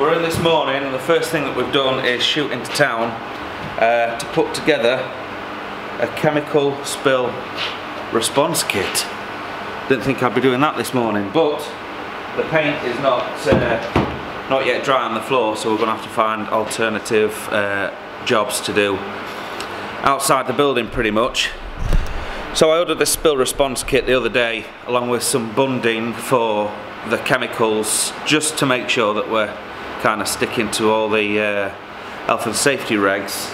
We're in this morning, and the first thing that we've done is shoot into town to put together a chemical spill response kit. Didn't think I'd be doing that this morning, but the paint is not yet dry on the floor, so we're going to have to find alternative jobs to do outside the building pretty much. So I ordered this spill response kit the other day along with some bunding for the chemicals, just to make sure that we're kind of sticking to all the health and safety regs.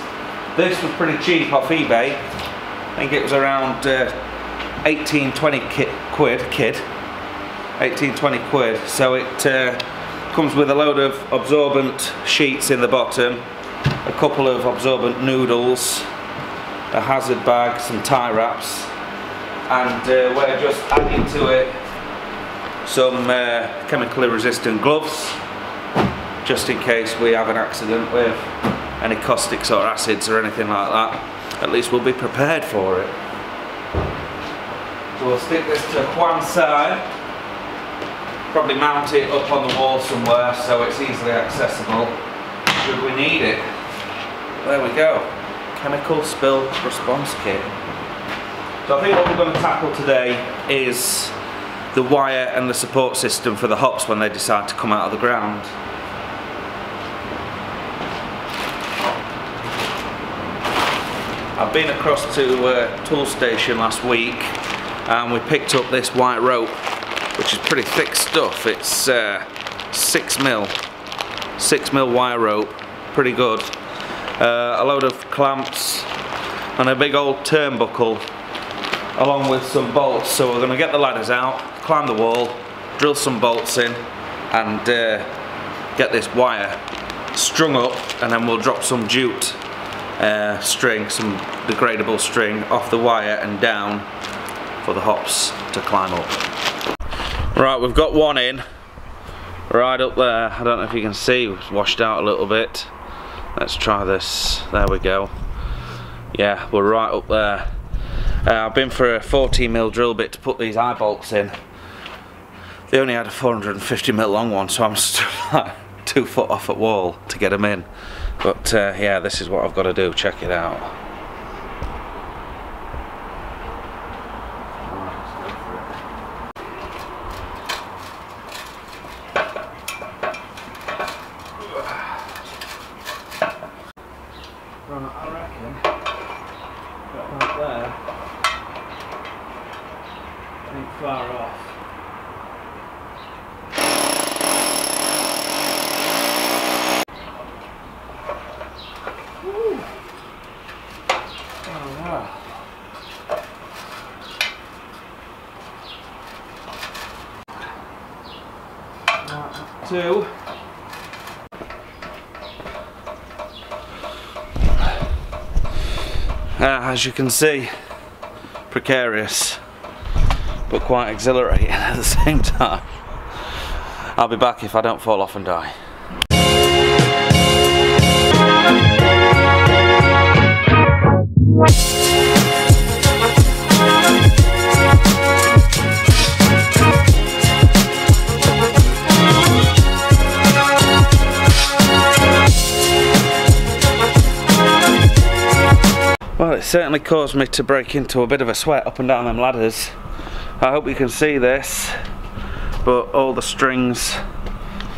This was pretty cheap off eBay. I think it was around 18-20 quid, so it comes with a load of absorbent sheets in the bottom, a couple of absorbent noodles, a hazard bag, some tie wraps, and we're just adding to it some chemically resistant gloves, just in case we have an accident with any caustics or acids or anything like that. At least we'll be prepared for it. So we'll stick this to one side, probably mount it up on the wall somewhere so it's easily accessible should we need it. There we go, chemical spill response kit. So I think what we're going to tackle today is the wire and the support system for the hops when they decide to come out of the ground. I've been across to Tool Station last week and we picked up this white rope, which is pretty thick stuff. It's 6mm wire rope, pretty good. A load of clamps and a big old turnbuckle, along with some bolts. So we're going to get the ladders out, climb the wall, drill some bolts in, and get this wire strung up, and then we'll drop some jute string, some degradable string, off the wire and down for the hops to climb up. Right, we've got one in, right up there. I don't know if you can see, it's washed out a little bit. Let's try this, there we go. Yeah, we're right up there. I've been for a 14mm drill bit to put these eye bolts in. They only had a 450mm long one, so I'm still like 2 foot off at wall to get them in. But yeah, this is what I've got to do, check it out. Far off. Woo. Oh, wow. Right, two. As you can see, precarious, but quite exhilarating at the same time. I'll be back if I don't fall off and die. Well, it certainly caused me to break into a bit of a sweat up and down them ladders. I hope you can see this, but all the strings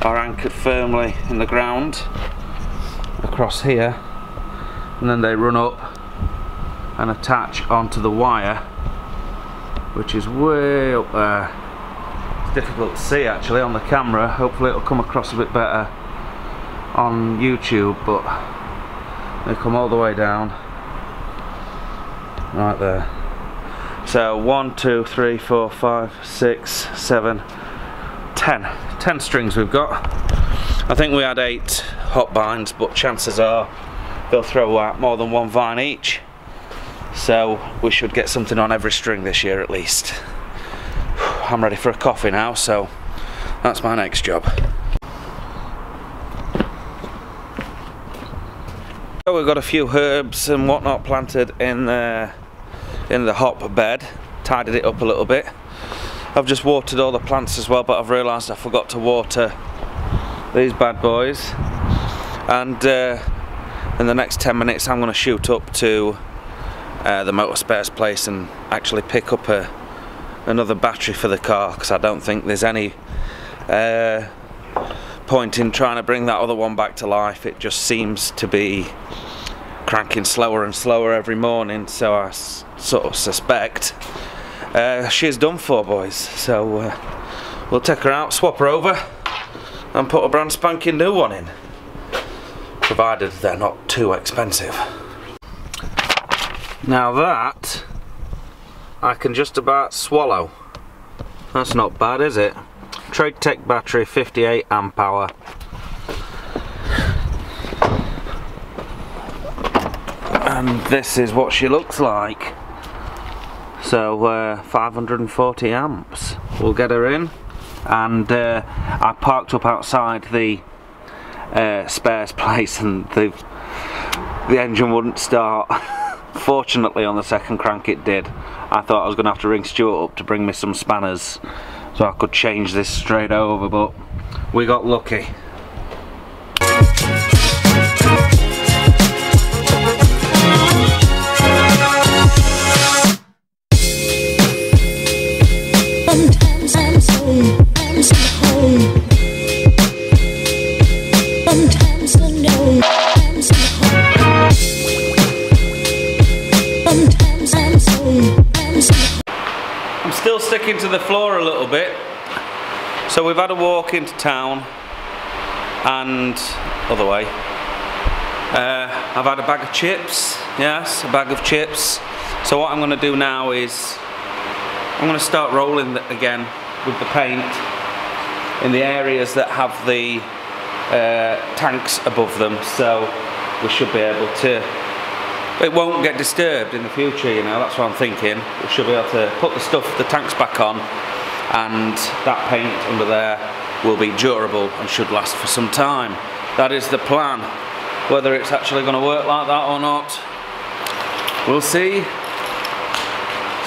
are anchored firmly in the ground across here, and then they run up and attach onto the wire, which is way up there. It's difficult to see actually on the camera. Hopefully it'll come across a bit better on YouTube, but they come all the way down right there. So 1, 2, 3, 4, 5, 6, 7, 10 strings we've got. I think we had 8 hop vines, but chances are they'll throw out more than one vine each. So we should get something on every string this year at least. I'm ready for a coffee now, so that's my next job. So we've got a few herbs and whatnot planted in the hop bed, tidied it up a little bit. I've just watered all the plants as well, but I've realised I forgot to water these bad boys, and in the next 10 minutes I'm going to shoot up to the motor spares place and actually pick up another battery for the car, because I don't think there's any point in trying to bring that other one back to life. It just seems to be cranking slower and slower every morning, so I sort of suspect she's done for, boys. So we'll take her out, swap her over and put a brand spanking new one in, provided they're not too expensive. Now that I can just about swallow. That's not bad, is it? Trotec battery, 58 amp hour. And this is what she looks like. So 540 amps. We'll get her in. And I parked up outside the spares place and the engine wouldn't start. Fortunately, on the second crank it did. I thought I was going to have to ring Stuart up to bring me some spanners so I could change this straight over, but we got lucky. Still sticking to the floor a little bit. So we've had a walk into town and other way. I've had a bag of chips, yes, a bag of chips. So what I'm going to do now is I'm going to start rolling again with the paint in the areas that have the tanks above them, so we should be able to, it won't get disturbed in the future, you know, that's what I'm thinking. We should be able to put the stuff, the tanks back on, and that paint under there will be durable and should last for some time. That is the plan. Whether it's actually going to work like that or not, we'll see.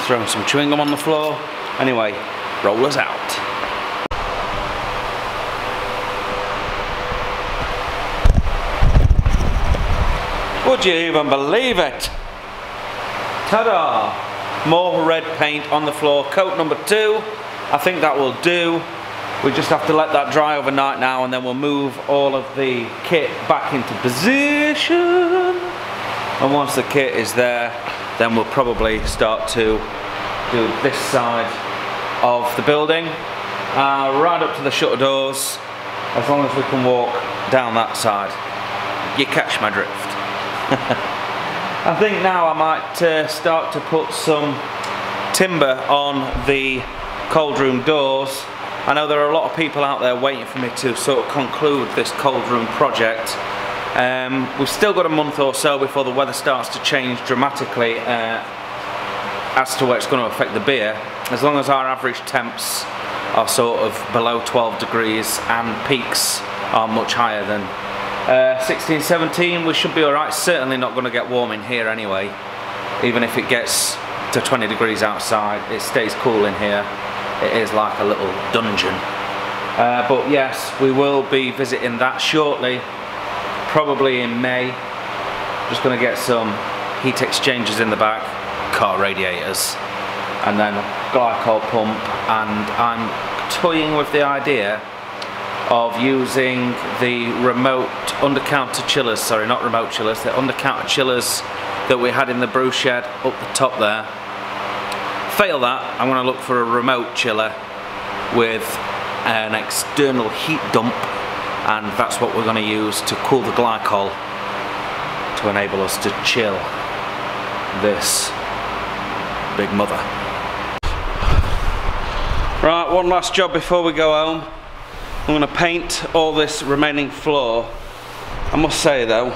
Throwing some chewing gum on the floor. Anyway, rollers out. Would you even believe it? Ta-da! More red paint on the floor. Coat number 2. I think that will do. We just have to let that dry overnight now, and then we'll move all of the kit back into position. And once the kit is there, then we'll probably start to do this side of the building, right up to the shutter doors, as long as we can walk down that side. You catch my drift. I think now I might start to put some timber on the cold room doors. I know there are a lot of people out there waiting for me to sort of conclude this cold room project. We've still got a month or so before the weather starts to change dramatically as to where it's going to affect the beer. As long as our average temps are sort of below 12 degrees and peaks are much higher than 16, 17, we should be alright. Certainly not going to get warm in here anyway. Even if it gets to 20 degrees outside, it stays cool in here. It is like a little dungeon. But yes, we will be visiting that shortly, probably in May. Just going to get some heat exchangers in the back, car radiators, and then a glycol pump, and I'm toying with the idea of using the remote undercounter chillers, sorry, not remote chillers, the undercounter chillers that we had in the brew shed up the top there. Fail that, I'm going to look for a remote chiller with an external heat dump, and that's what we're going to use to cool the glycol to enable us to chill this big mother. Right, one last job before we go home. I'm going to paint all this remaining floor. I must say though,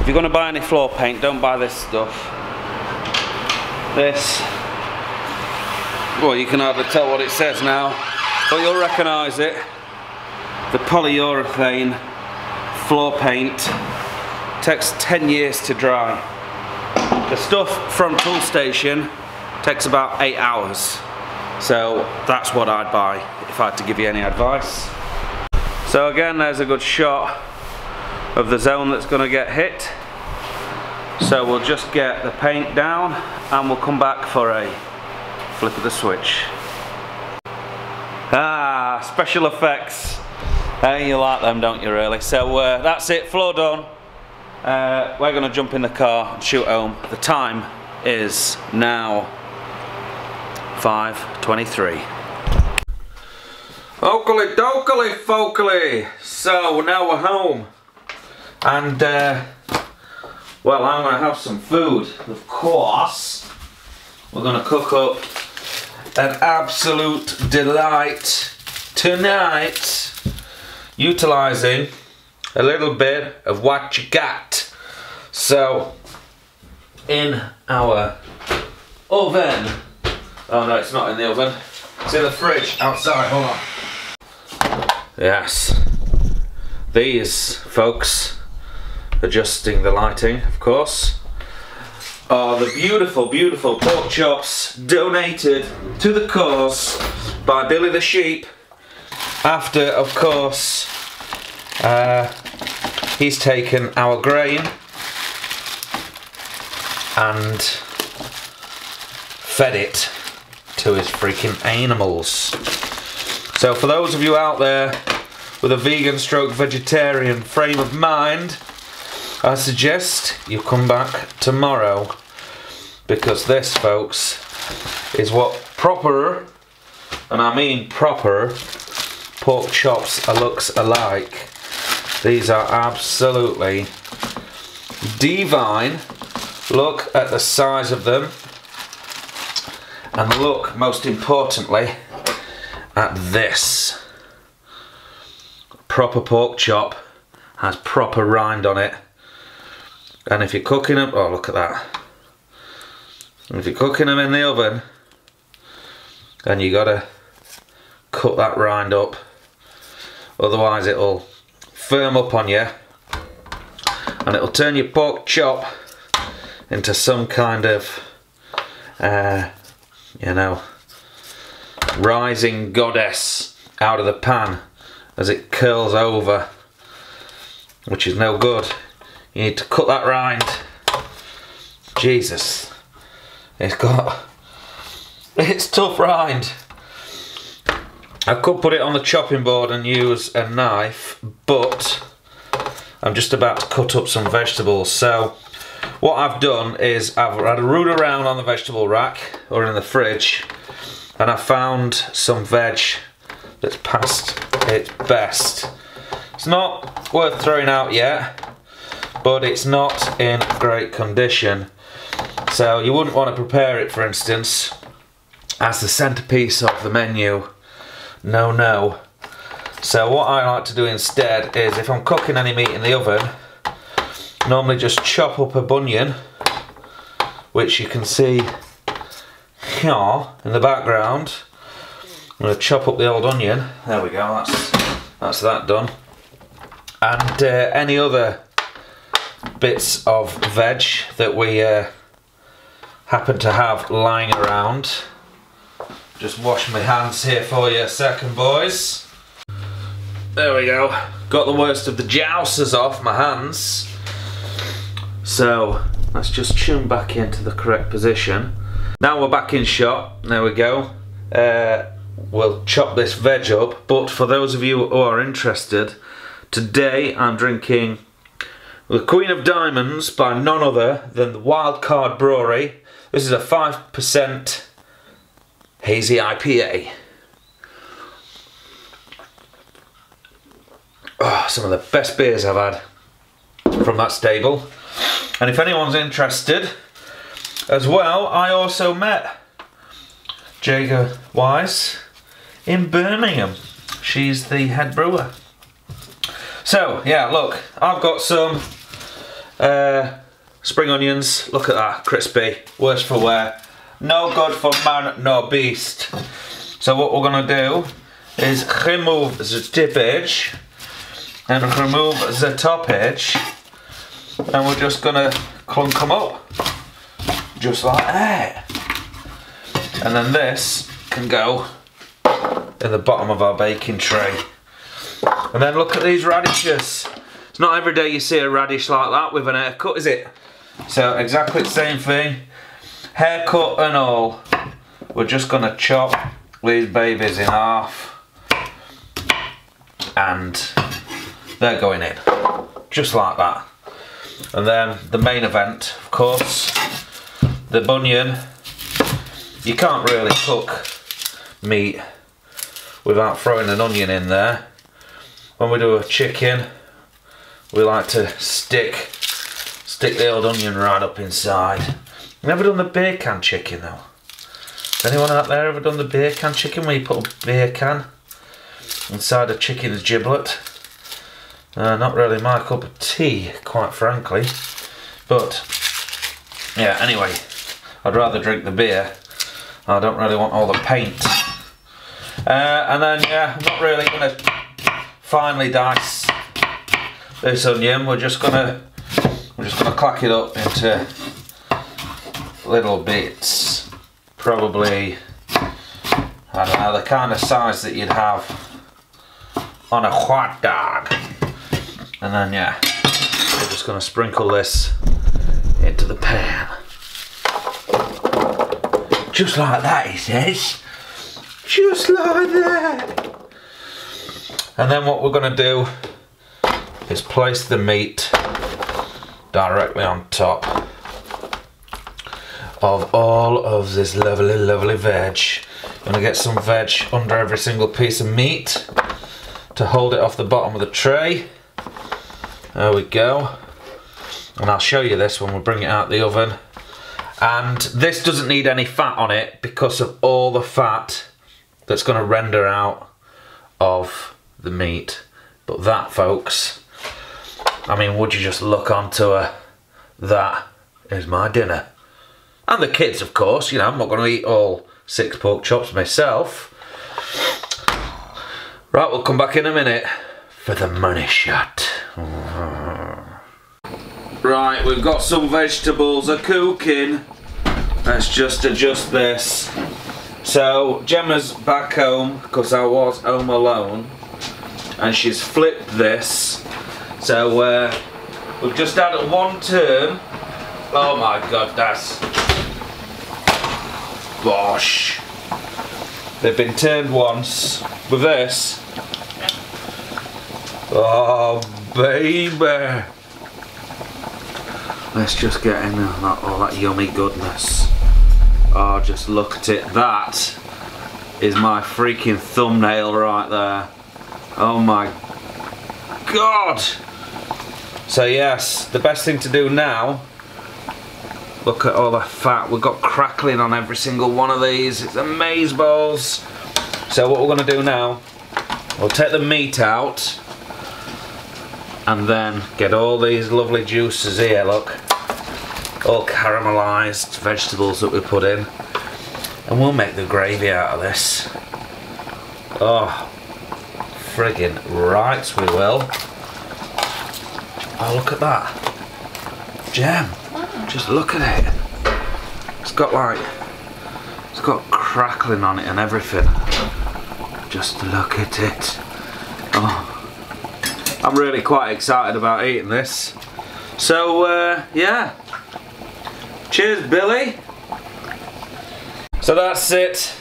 if you're going to buy any floor paint, don't buy this stuff. This, well, you can hardly tell what it says now, but you'll recognise it. The polyurethane floor paint takes 10 years to dry. The stuff from Tool Station takes about 8 hours. So that's what I'd buy if I had to give you any advice. So again, there's a good shot of the zone that's going to get hit. So we'll just get the paint down and we'll come back for a flip of the switch. Ah, special effects. You like them, don't you, really? So that's it, floor done. We're going to jump in the car and shoot home. The time is now 5:23. Oakley, dokily, folkily. So now we're home. And, well, I'm going to have some food. Of course, we're going to cook up an absolute delight tonight, utilising a little bit of what you got. So, in our oven, oh no, it's not in the oven, it's in the fridge outside, hold on. Yes, these folks, adjusting the lighting, of course, are the beautiful, beautiful pork chops donated to the cause by Billy the Sheep, after, of course, he's taken our grain and fed it to his freaking animals. So for those of you out there with a vegan stroke vegetarian frame of mind, I suggest you come back tomorrow, because this, folks, is what proper, and I mean proper, pork chops looks alike. These are absolutely divine. Look at the size of them, and look, most importantly, at this. Proper pork chop has proper rind on it. And if you're cooking them, oh look at that. And if you're cooking them in the oven, then you gotta cut that rind up, otherwise it'll firm up on you and it'll turn your pork chop into some kind of, you know, rising goddess out of the pan as it curls over, which is no good. You need to cut that rind. Jesus, it's tough rind. I could put it on the chopping board and use a knife, but I'm just about to cut up some vegetables. So what I've done is I've had a root around on the vegetable rack or in the fridge, and I found some veg that's past its best. It's not worth throwing out yet, but it's not in great condition. So you wouldn't want to prepare it, for instance, as the centerpiece of the menu. No, no. So what I like to do instead is, if I'm cooking any meat in the oven, normally just chop up a bunion, which you can see here in the background. I'm gonna chop up the old onion. There we go, that's that done. And any other bits of veg that we happen to have lying around. Just wash my hands here for you a second, boys. There we go. Got the worst of the jousers off my hands. So let's just tune back into the correct position. Now we're back in shot. There we go. We'll chop this veg up. But for those of you who are interested, today I'm drinking the Queen of Diamonds by none other than the Wild Card Brewery. This is a 5% hazy IPA. Oh, some of the best beers I've had from that stable. And if anyone's interested as well, I also met Jager Weiss in Birmingham. She's the head brewer. So, yeah, look, I've got some spring onions. Look at that, crispy, worse for wear, no good for man nor beast. So what we're gonna do is remove the tip edge and remove the top edge, and we're just gonna clunk them up just like that, and then this can go in the bottom of our baking tray. And then look at these radishes. It's not every day you see a radish like that with an haircut, is it? So exactly the same thing, haircut and all. We're just gonna chop these babies in half and they're going in, just like that. And then the main event, of course, the bunion. You can't really cook meat without throwing an onion in there. When we do a chicken, we like to stick the old onion right up inside. Never done the beer can chicken though. Anyone out there ever done the beer can chicken, where you put a beer can inside a chicken's giblet? Not really my cup of tea, quite frankly. But yeah, anyway, I'd rather drink the beer. I don't really want all the paint. And then yeah, I'm not really gonna finely dice this onion. We're just gonna clack it up into little bits. Probably, I don't know, the kind of size that you'd have on a hot dog. And then yeah, we're just gonna sprinkle this into the pan. Just like that, he says. Just like that. And then what we're gonna do is place the meat directly on top of all of this lovely, lovely veg. I'm gonna get some veg under every single piece of meat to hold it off the bottom of the tray. There we go. And I'll show you this when we bring it out of the oven. And this doesn't need any fat on it because of all the fat that's going to render out of the meat. But that, folks, I mean, would you just look onto her? That is my dinner. And the kids, of course, you know, I'm not going to eat all 6 pork chops myself. Right, we'll come back in a minute for the money shot. Right, we've got some vegetables a cooking. Let's just adjust this. So Gemma's back home because I was home alone, and she's flipped this. So we've just had a one turn. Oh my God, that's bosh. They've been turned once with this. Oh, baby. Let's just get in all that yummy goodness. Oh, just look at it. That is my freaking thumbnail right there. Oh my God. So yes, the best thing to do now, look at all the fat. We've got crackling on every single one of these. It's amazeballs. So what we're gonna do now, we'll take the meat out and then get all these lovely juices here, look, all caramelised vegetables that we put in, and we'll make the gravy out of this. Oh, friggin' right we will. Oh, look at that. Gem, just look at it. It's got crackling on it and everything. Just look at it. Oh. I'm really quite excited about eating this. So yeah, cheers Billy. So that's it.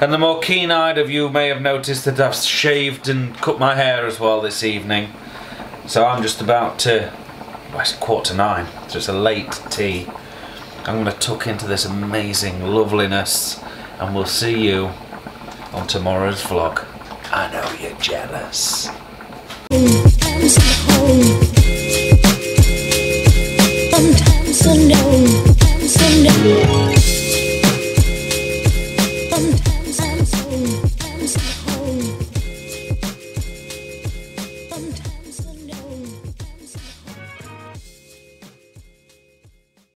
And the more keen-eyed of you may have noticed that I've shaved and cut my hair as well this evening. So I'm just about to, well, it's 8:45, so it's a late tea. I'm gonna tuck into this amazing loveliness and we'll see you on tomorrow's vlog. I know you're jealous. Sometimes alone, sometimes alone. Sometimes I'm so